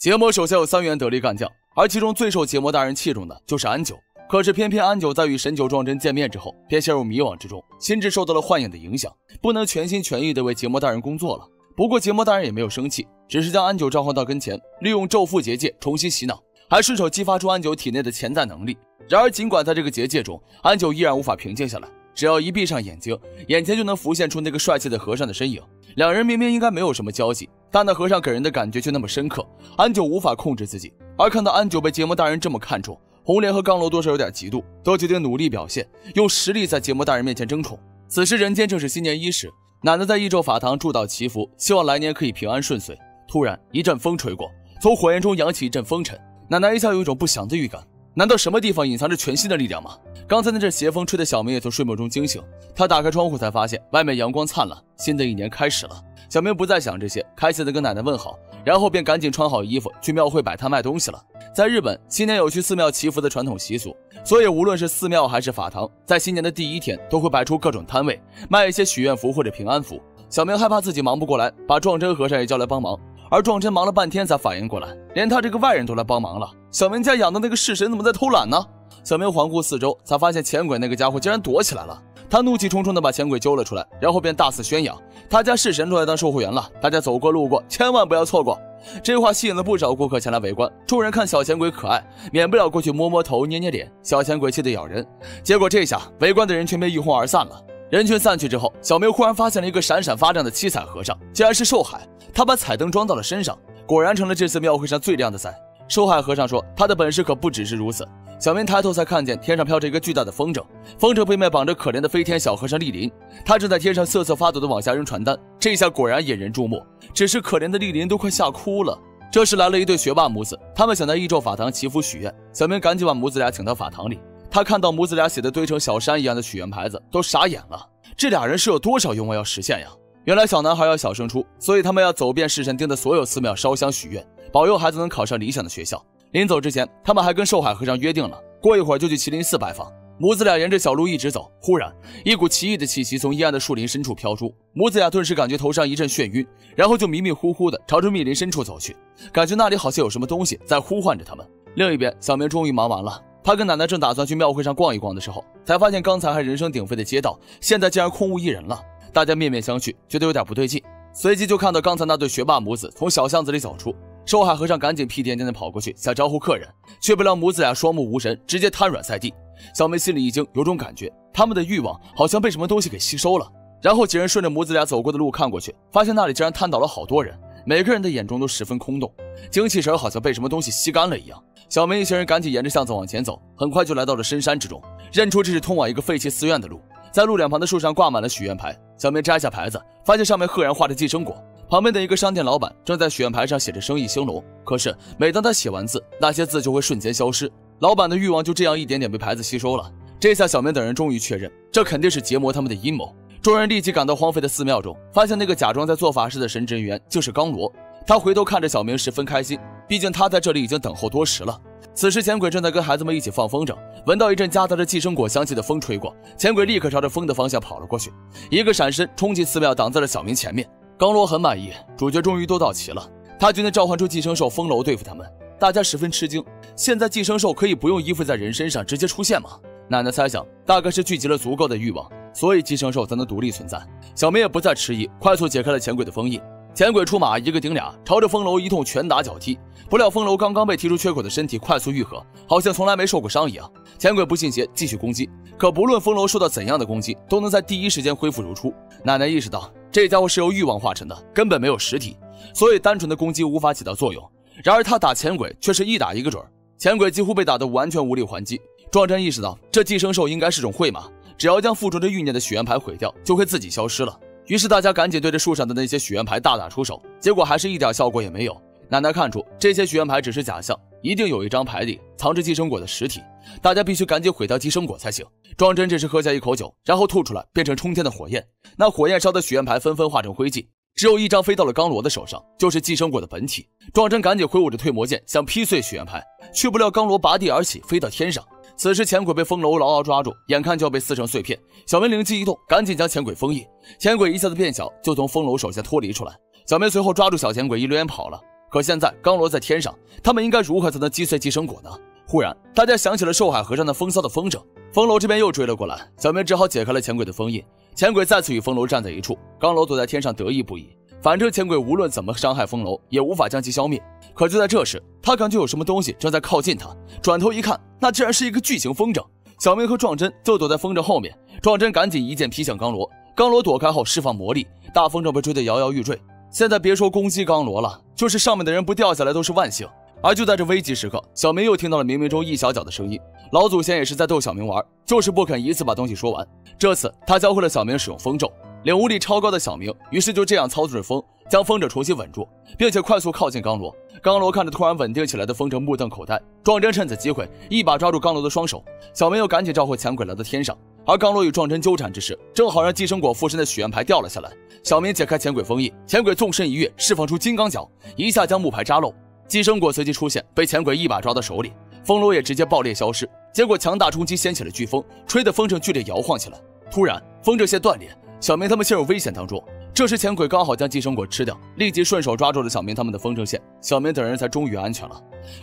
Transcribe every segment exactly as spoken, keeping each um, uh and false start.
结魔手下有三员得力干将，而其中最受结魔大人器重的就是安九。可是偏偏安九在与神九壮真见面之后，便陷入迷惘之中，心智受到了幻影的影响，不能全心全意地为结魔大人工作了。不过结魔大人也没有生气，只是将安九召唤到跟前，利用咒缚结界重新洗脑，还顺手激发出安九体内的潜在能力。然而尽管在这个结界中，安九依然无法平静下来，只要一闭上眼睛，眼前就能浮现出那个帅气的和尚的身影。两人明明应该没有什么交集，但那和尚给人的感觉却那么深刻，安九无法控制自己。而看到安九被结魔大人这么看重，红莲和刚楼多少有点嫉妒，都决定努力表现，用实力在结魔大人面前争宠。此时人间正是新年伊始，奶奶在益州法堂祝祷祈福，希望来年可以平安顺遂。突然一阵风吹过，从火焰中扬起一阵风尘，奶奶一下有一种不祥的预感。难道什么地方隐藏着全新的力量吗？刚才那阵邪风吹的小明也从睡梦中惊醒，他打开窗户才发现外面阳光灿烂，新的一年开始了。小明不再想这些，开心的跟奶奶问好，然后便赶紧穿好衣服去庙会摆摊卖东西了。在日本，新年有去寺庙祈福的传统习俗，所以无论是寺庙还是法堂，在新年的第一天都会摆出各种摊位，卖一些许愿符或者平安符。小明害怕自己忙不过来，把壮真和尚也叫来帮忙，而壮真忙了半天才反应过来，连他这个外人都来帮忙了。小明家养的那个式神怎么在偷懒呢？小明环顾四周，才发现钱鬼那个家伙竟然躲起来了。他怒气冲冲地把钱鬼揪了出来，然后便大肆宣扬他家式神出来当售货员了，大家走过路过千万不要错过。这话吸引了不少顾客前来围观，众人看小钱鬼可爱，免不了过去摸摸头捏捏脸，小钱鬼气得咬人。结果这下围观的人全被一哄而散了。人群散去之后，小明忽然发现了一个闪闪发亮的七彩和尚，竟然是寿海。他把彩灯装到了身上，果然成了这次庙会上最亮的彩。寿海和尚说他的本事可不只是如此。小明抬头才看见天上飘着一个巨大的风筝，风筝背面绑着可怜的飞天小和尚莅临，他正在天上瑟瑟发抖地往下扔传单，这下果然引人注目，只是可怜的莅临都快吓哭了。这时来了一对学霸母子，他们想在益州法堂祈福许愿，小明赶紧把母子俩请到法堂里。他看到母子俩写的堆成小山一样的许愿牌子，都傻眼了，这俩人是有多少愿望要实现呀？原来小男孩要小升初，所以他们要走遍市神町的所有寺庙烧香许愿，保佑孩子能考上理想的学校。临走之前，他们还跟寿海和尚约定了，过一会儿就去麒麟寺拜访。母子俩沿着小路一直走，忽然一股奇异的气息从阴暗的树林深处飘出，母子俩顿时感觉头上一阵眩晕，然后就迷迷糊糊的朝着密林深处走去，感觉那里好像有什么东西在呼唤着他们。另一边，小明终于忙完了，他跟奶奶正打算去庙会上逛一逛的时候，才发现刚才还人声鼎沸的街道，现在竟然空无一人了。大家面面相觑，觉得有点不对劲，随即就看到刚才那对学霸母子从小巷子里走出。寿海和尚赶紧屁颠颠地跑过去想招呼客人，却不料母子俩双目无神，直接瘫软在地。小梅心里一惊，有种感觉他们的欲望好像被什么东西给吸收了。然后几人顺着母子俩走过的路看过去，发现那里竟然瘫倒了好多人，每个人的眼中都十分空洞，精气神好像被什么东西吸干了一样。小梅一行人赶紧沿着巷子往前走，很快就来到了深山之中，认出这是通往一个废弃寺院的路。在路两旁的树上挂满了许愿牌，小明摘下牌子，发现上面赫然画着寄生果。旁边的一个商店老板正在许愿牌上写着生意兴隆，可是每当他写完字，那些字就会瞬间消失，老板的欲望就这样一点点被牌子吸收了。这下小明等人终于确认，这肯定是结魔他们的阴谋。众人立即赶到荒废的寺庙中，发现那个假装在做法事的神职人员就是刚罗。他回头看着小明，十分开心，毕竟他在这里已经等候多时了。此时钱鬼正在跟孩子们一起放风筝，闻到一阵夹杂着寄生果香气的风吹过，钱鬼立刻朝着风的方向跑了过去，一个闪身冲进寺庙，挡在了小明前面。刚罗很满意，主角终于都到齐了，他决定召唤出寄生兽风楼对付他们。大家十分吃惊，现在寄生兽可以不用依附在人身上直接出现吗？奶奶猜想大概是聚集了足够的欲望，所以寄生兽才能独立存在。小明也不再迟疑，快速解开了钱鬼的封印。钱鬼出马，一个顶俩，朝着风楼一通拳打脚踢。不料风楼刚刚被踢出缺口的身体快速愈合，好像从来没受过伤一样。钱鬼不信邪，继续攻击。可不论风楼受到怎样的攻击，都能在第一时间恢复如初。奶奶意识到这家伙是由欲望化成的，根本没有实体，所以单纯的攻击无法起到作用。然而他打钱鬼却是一打一个准，钱鬼几乎被打得完全无力还击。壮真意识到这寄生兽应该是种秽马，只要将附着着欲念的许愿牌毁掉，就会自己消失了。于是大家赶紧对着树上的那些许愿牌大打出手，结果还是一点效果也没有。奶奶看出这些许愿牌只是假象，一定有一张牌里藏着寄生果的实体，大家必须赶紧毁掉寄生果才行。庄真这时喝下一口酒，然后吐出来变成冲天的火焰，那火焰烧的许愿牌纷纷化成灰烬，只有一张飞到了刚罗的手上，就是寄生果的本体。庄真赶紧挥舞着退魔剑想劈碎许愿牌，却不料刚罗拔地而起飞到天上。此时钱鬼被风楼牢牢抓住，眼看就要被撕成碎片，小明灵机一动，赶紧将钱鬼封印。钱鬼一下子变小，就从风楼手下脱离出来。小明随后抓住小钱鬼一溜烟跑了。可现在钢螺在天上，他们应该如何才能击碎寄生果呢？忽然，大家想起了兽海和尚那风骚的风筝，风楼这边又追了过来，小明只好解开了钱鬼的封印。钱鬼再次与风楼站在一处，钢螺躲在天上得意不已。反正钱鬼无论怎么伤害风楼，也无法将其消灭。可就在这时，他感觉有什么东西正在靠近他，转头一看，那竟然是一个巨型风筝。小明和壮真就躲在风筝后面，壮真赶紧一剑劈向钢螺，钢螺躲开后释放魔力，大风筝被追得摇摇欲坠。现在别说攻击钢螺了，就是上面的人不掉下来都是万幸。而就在这危急时刻，小明又听到了冥冥中一小角的声音，老祖先也是在逗小明玩，就是不肯一次把东西说完。这次他教会了小明使用风咒，领悟力超高的小明于是就这样操作着风，将风筝重新稳住，并且快速靠近钢螺。钢螺看着突然稳定起来的风筝目瞪口呆，壮真趁此机会一把抓住钢螺的双手，小明又赶紧召回钱鬼来到天上。而钢螺与壮真纠缠之时，正好让寄生果附身的许愿牌掉了下来。小明解开钱鬼封印，钱鬼纵身一跃，释放出金刚脚，一下将木牌扎漏。寄生果随即出现，被钱鬼一把抓到手里，风楼也直接爆裂消失。结果强大冲击掀起了飓风，吹得风筝剧烈摇晃起来。突然，风筝线断裂，小明他们陷入危险当中。这时钱鬼刚好将寄生果吃掉，立即顺手抓住了小明他们的风筝线，小明等人才终于安全了。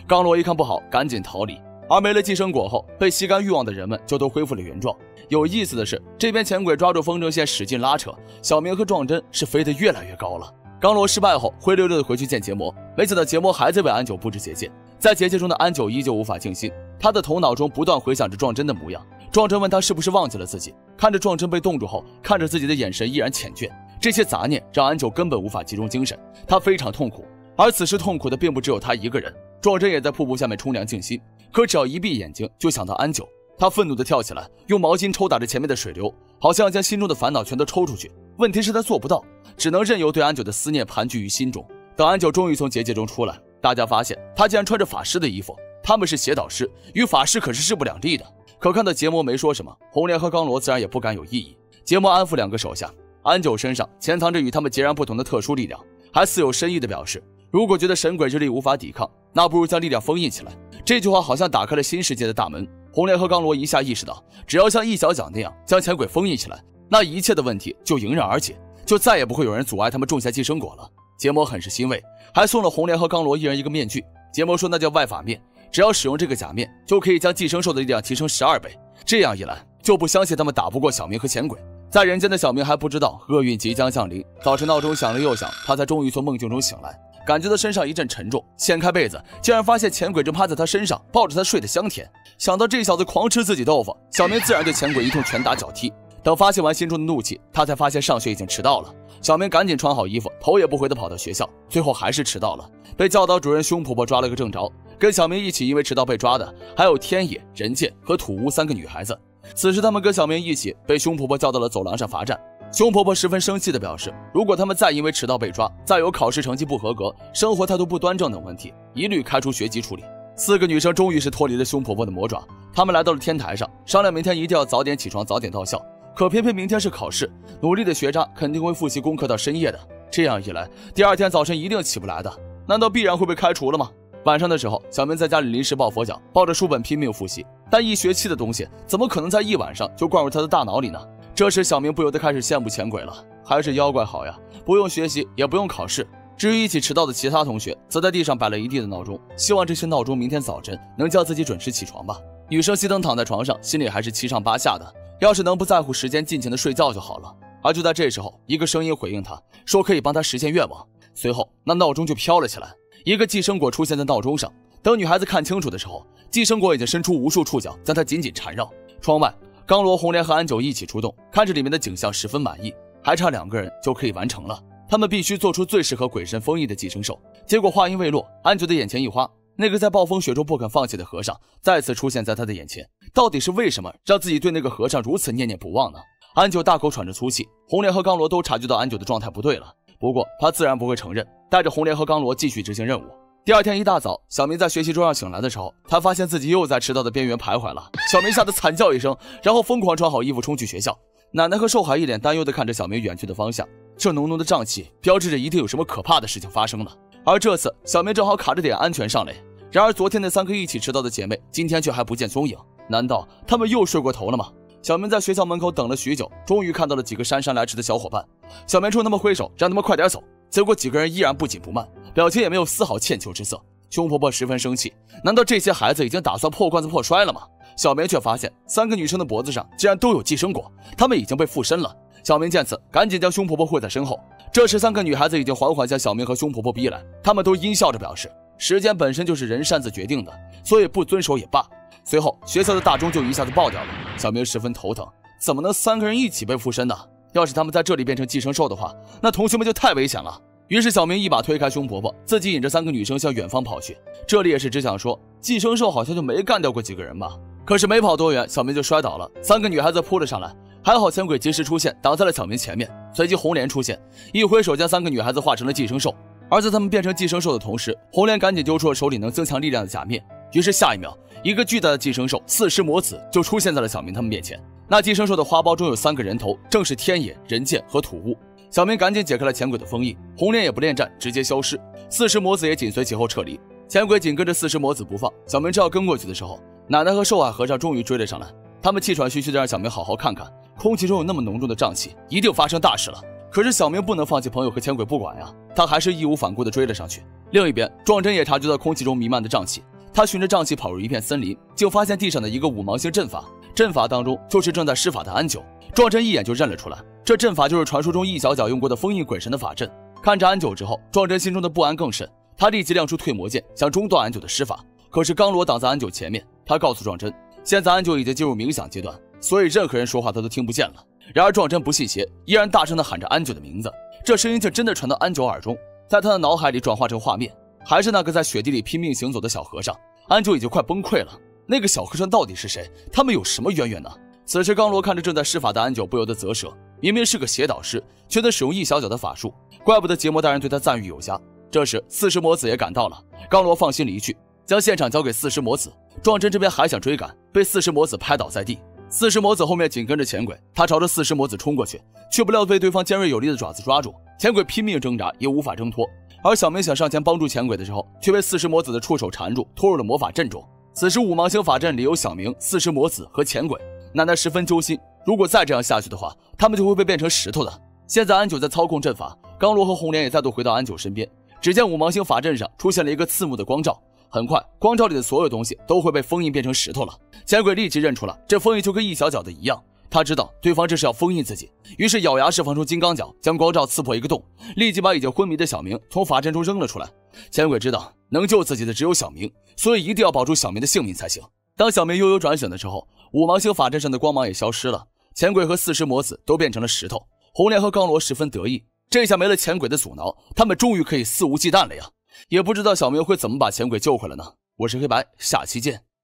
钢螺一看不好，赶紧逃离。而没了寄生果后，被吸干欲望的人们就都恢复了原状。有意思的是，这边钱鬼抓住风筝线使劲拉扯，小明和壮真是飞得越来越高了。钢螺失败后，灰溜溜的回去见结魔，没想到结魔还在为安九布置结界。在结界中的安九依旧无法静心，他的头脑中不断回想着壮真的模样。壮真问他是不是忘记了自己，看着壮真被冻住后，看着自己的眼神依然浅倦，这些杂念让安九根本无法集中精神，他非常痛苦。而此时痛苦的并不只有他一个人，壮真也在瀑布下面冲凉静心，可只要一闭眼睛就想到安九，他愤怒地跳起来，用毛巾抽打着前面的水流，好像要将心中的烦恼全都抽出去。问题是他做不到，只能任由对安九的思念盘踞于心中。等安九终于从结界中出来，大家发现他竟然穿着法师的衣服，他们是邪导师，与法师可是势不两立的。可看到结魔没说什么，红莲和钢螺自然也不敢有异议。结魔安抚两个手下，安九身上潜藏着与他们截然不同的特殊力量，还似有深意地表示，如果觉得神鬼之力无法抵抗，那不如将力量封印起来。这句话好像打开了新世界的大门。红莲和钢螺一下意识到，只要像一小角那样将钱鬼封印起来，那一切的问题就迎刃而解，就再也不会有人阻碍他们种下寄生果了。结魔很是欣慰，还送了红莲和钢螺一人一个面具。结魔说那叫外法面，只要使用这个假面，就可以将寄生兽的力量提升十二倍。这样一来，就不相信他们打不过小明和钱鬼。在人间的小明还不知道厄运即将降临，早晨闹钟响了又响，他才终于从梦境中醒来，感觉到身上一阵沉重，掀开被子，竟然发现钱鬼正趴在他身上，抱着他睡得香甜。想到这小子狂吃自己豆腐，小明自然对钱鬼一通拳打脚踢。等发泄完心中的怒气，他才发现上学已经迟到了。小明赶紧穿好衣服，头也不回地跑到学校，最后还是迟到了，被教导主任凶婆婆抓了个正着。跟小明一起因为迟到被抓的还有天野、人界和土屋三个女孩子。此时他们跟小明一起被凶婆婆叫到了走廊上罚站。凶婆婆十分生气地表示，如果他们再因为迟到被抓，再有考试成绩不合格、生活态度不端正等问题，一律开除学籍处理。四个女生终于是脱离了凶婆婆的魔爪，她们来到了天台上，商量明天一定要早点起床，早点到校。可偏偏明天是考试，努力的学渣肯定会复习功课到深夜的，这样一来，第二天早晨一定起不来的，难道必然会被开除了吗？晚上的时候，小明在家里临时抱佛脚，抱着书本拼命复习，但一学期的东西怎么可能在一晚上就灌入他的大脑里呢？这时小明不由得开始羡慕钱鬼了，还是妖怪好呀，不用学习也不用考试。至于一起迟到的其他同学，则在地上摆了一地的闹钟，希望这些闹钟明天早晨能叫自己准时起床吧。女生熄灯躺在床上，心里还是七上八下的，要是能不在乎时间尽情的睡觉就好了。而就在这时候，一个声音回应他，说可以帮他实现愿望。随后那闹钟就飘了起来，一个寄生果出现在闹钟上。等女孩子看清楚的时候，寄生果已经伸出无数触角，将它紧紧缠绕。窗外，钢螺、红莲和安九一起出动，看着里面的景象十分满意，还差两个人就可以完成了。他们必须做出最适合鬼神封印的寄生兽。结果话音未落，安九的眼前一花，那个在暴风雪中不肯放弃的和尚再次出现在他的眼前。到底是为什么让自己对那个和尚如此念念不忘呢？安九大口喘着粗气，红莲和钢螺都察觉到安九的状态不对了，不过他自然不会承认，带着红莲和钢螺继续执行任务。第二天一大早，小明在学习桌上醒来的时候，他发现自己又在迟到的边缘徘徊了。小明吓得惨叫一声，然后疯狂穿好衣服冲去学校。奶奶和寿海一脸担忧地看着小明远去的方向，这浓浓的瘴气标志着一定有什么可怕的事情发生了。而这次小明正好卡着点安全上来，然而昨天那三个一起迟到的姐妹今天却还不见踪影，难道她们又睡过头了吗？小明在学校门口等了许久，终于看到了几个姗姗来迟的小伙伴，小明冲他们挥手，让他们快点走。结果几个人依然不紧不慢，表情也没有丝毫歉疚之色。熊婆婆十分生气，难道这些孩子已经打算破罐子破摔了吗？小明却发现三个女生的脖子上竟然都有寄生果，她们已经被附身了。小明见此，赶紧将熊婆婆护在身后。这时，三个女孩子已经缓缓向小明和熊婆婆逼来，她们都阴笑着表示，时间本身就是人擅自决定的，所以不遵守也罢。随后，学校的大钟就一下子爆掉了。小明十分头疼，怎么能三个人一起被附身呢？要是他们在这里变成寄生兽的话，那同学们就太危险了。于是小明一把推开熊婆婆，自己引着三个女生向远方跑去。这里也是只想说，寄生兽好像就没干掉过几个人吧。可是没跑多远，小明就摔倒了，三个女孩子扑了上来，还好钱鬼及时出现，挡在了小明前面。随即红莲出现，一挥手将三个女孩子化成了寄生兽。而在他们变成寄生兽的同时，红莲赶紧丢出了手里能增强力量的假面。于是下一秒，一个巨大的寄生兽四尸魔子就出现在了小明他们面前。那寄生兽的花苞中有三个人头，正是天野、人界和土屋。小明赶紧解开了钱鬼的封印，红莲也不恋战，直接消失。四尸魔子也紧随其后撤离，钱鬼紧跟着四尸魔子不放。小明正要跟过去的时候，奶奶和寿海和尚终于追了上来。他们气喘吁吁的让小明好好看看，空气中有那么浓重的瘴气，一定发生大事了。可是小明不能放弃朋友和钱鬼不管呀，他还是义无反顾的追了上去。另一边，壮真也察觉到空气中弥漫的瘴气，他循着瘴气跑入一片森林，竟发现地上的一个五芒星阵法，阵法当中就是正在施法的安九。壮真一眼就认了出来，这阵法就是传说中易小角用过的封印鬼神的法阵。看着安九之后，壮真心中的不安更甚，他立即亮出退魔剑，想中断安九的施法。可是刚罗挡在安九前面，他告诉壮真，现在安九已经进入冥想阶段，所以任何人说话他都听不见了。然而壮真不信邪，依然大声地喊着安九的名字，这声音却真的传到安九耳中，在他的脑海里转化成画面，还是那个在雪地里拼命行走的小和尚。安九已经快崩溃了，那个小和尚到底是谁？他们有什么渊源呢？此时刚罗看着正在施法的安九，不由得啧舌，明明是个邪导师，却能使用一小角的法术，怪不得结魔大人对他赞誉有加。这时四尸魔子也赶到了，刚罗放心离去，将现场交给四尸魔子。壮真这边还想追赶，被四尸魔子拍倒在地。四尸魔子后面紧跟着钱鬼，他朝着四尸魔子冲过去，却不料被对方尖锐有力的爪子抓住，钱鬼拼命挣扎也无法挣脱。而小明想上前帮助钱鬼的时候，却被四尸魔子的触手缠住，拖入了魔法阵中。此时五芒星法阵里有小明、四尸魔子和钱鬼，奶奶十分揪心，如果再这样下去的话，他们就会被变成石头的。现在安九在操控阵法，刚罗和红莲也再度回到安九身边。只见五芒星法阵上出现了一个刺目的光照，很快光照里的所有东西都会被封印变成石头了。钱鬼立即认出了这封印就跟一小角的一样，他知道对方这是要封印自己，于是咬牙释放出金刚角，将光照刺破一个洞，立即把已经昏迷的小明从法阵中扔了出来。钱鬼知道能救自己的只有小明，所以一定要保住小明的性命才行。当小明悠悠转醒的时候，五芒星法阵上的光芒也消失了，钱鬼和四尸魔子都变成了石头。红莲和刚罗十分得意，这下没了钱鬼的阻挠，他们终于可以肆无忌惮了呀。也不知道小明会怎么把钱鬼救回来呢？我是黑白，下期见。